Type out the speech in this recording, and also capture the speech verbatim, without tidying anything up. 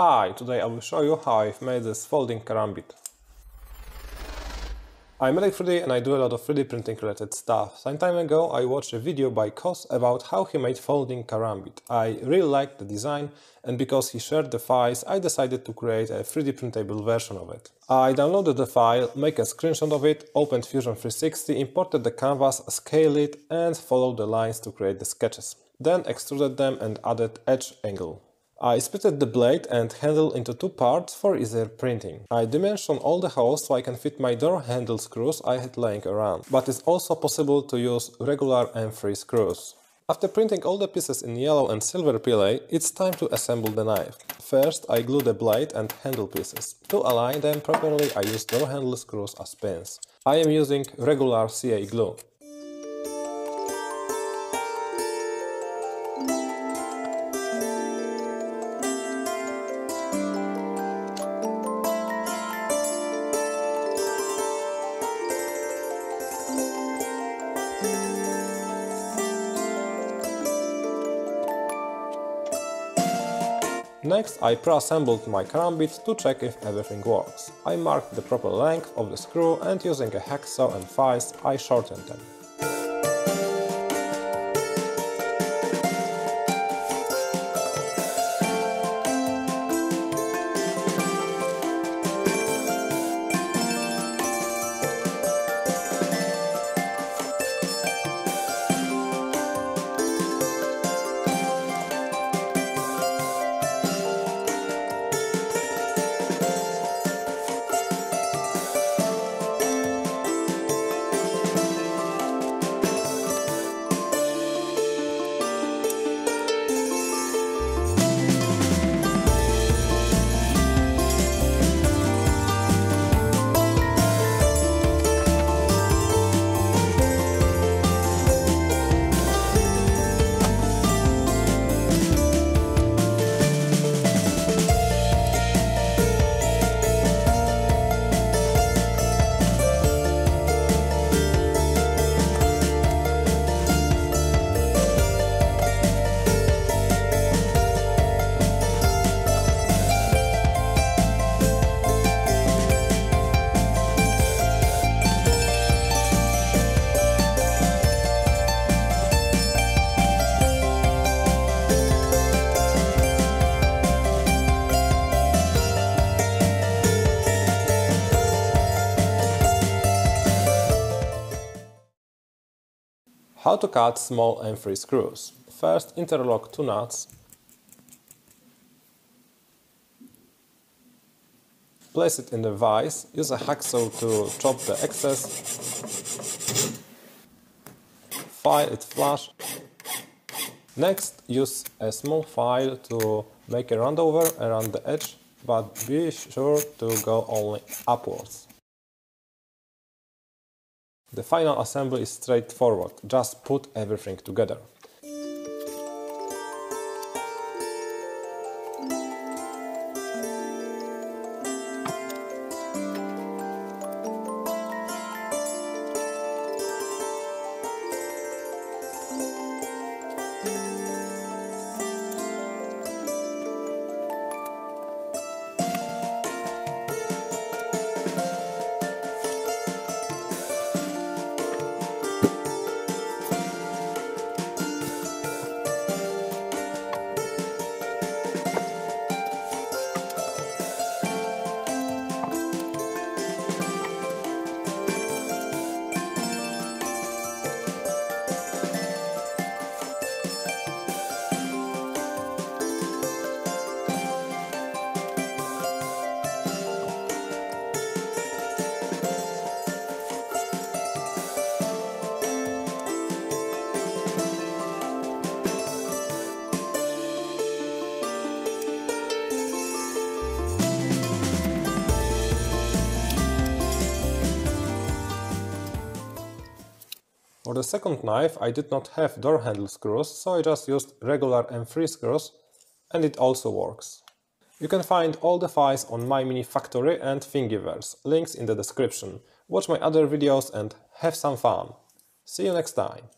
Hi, today I will show you how I've made this folding karambit. I'm Eric three D and I do a lot of three D printing related stuff. Some time ago I watched a video by Koss about how he made folding karambit. I really liked the design and because he shared the files I decided to create a three D printable version of it. I downloaded the file, make a screenshot of it, opened Fusion three sixty, imported the canvas, scaled it and followed the lines to create the sketches. Then extruded them and added edge angle. I split the blade and handle into two parts for easier printing. I dimensioned all the holes so I can fit my door handle screws I had laying around, but it's also possible to use regular M three screws. After printing all the pieces in yellow and silver pile, it's time to assemble the knife. First I glue the blade and handle pieces. To align them properly I use door handle screws as pins. I am using regular C A glue. Next, I pre-assembled my karambit to check if everything works. I marked the proper length of the screw and using a hacksaw and files, I shortened them. How to cut small M three screws. First, interlock two nuts. Place it in the vise, use a hacksaw to chop the excess. File it flush. Next, use a small file to make a roundover around the edge, but be sure to go only upwards. The final assembly is straightforward, just put everything together. For the second knife I did not have door handle screws, so I just used regular M three screws and it also works. You can find all the files on MyMiniFactory and Thingiverse, links in the description. Watch my other videos and have some fun! See you next time!